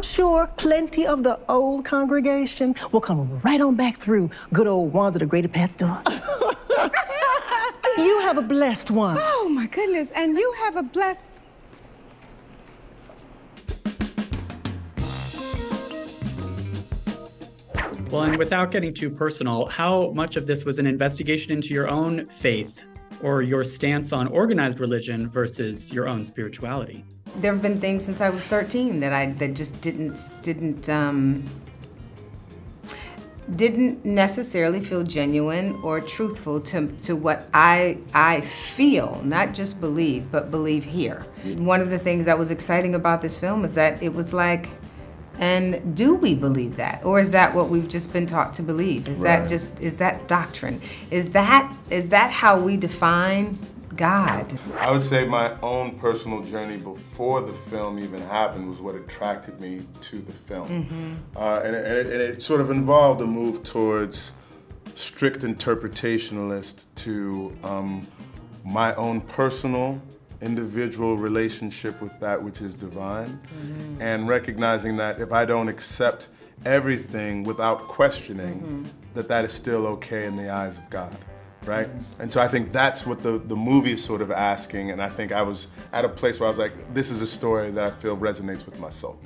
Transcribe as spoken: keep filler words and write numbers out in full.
I'm sure plenty of the old congregation will come right on back through good old Wanda the Greater Pastor. You have a blessed one. Oh, my goodness. And you have a blessed... Well, and without getting too personal, how much of this was an investigation into your own faith or your stance on organized religion versus your own spirituality? There have been things since I was thirteen that I that just didn't didn't um, didn't necessarily feel genuine or truthful to to what I I feel, not just believe, but believe here. One of the things that was exciting about this film is that it was like, and do we believe that, or is that what we've just been taught to believe? Is right. that just is that doctrine? Is that is that how we define God? I would say my own personal journey before the film even happened was what attracted me to the film. Mm-hmm. uh, and, and, it, and it sort of involved a move towards strict interpretationalist to um, my own personal individual relationship with that which is divine, mm-hmm. and recognizing that if I don't accept everything without questioning, mm-hmm. that that is still okay in the eyes of God. Right? And so I think that's what the, the movie is sort of asking, and I think I was at a place where I was like, this is a story that I feel resonates with my soul.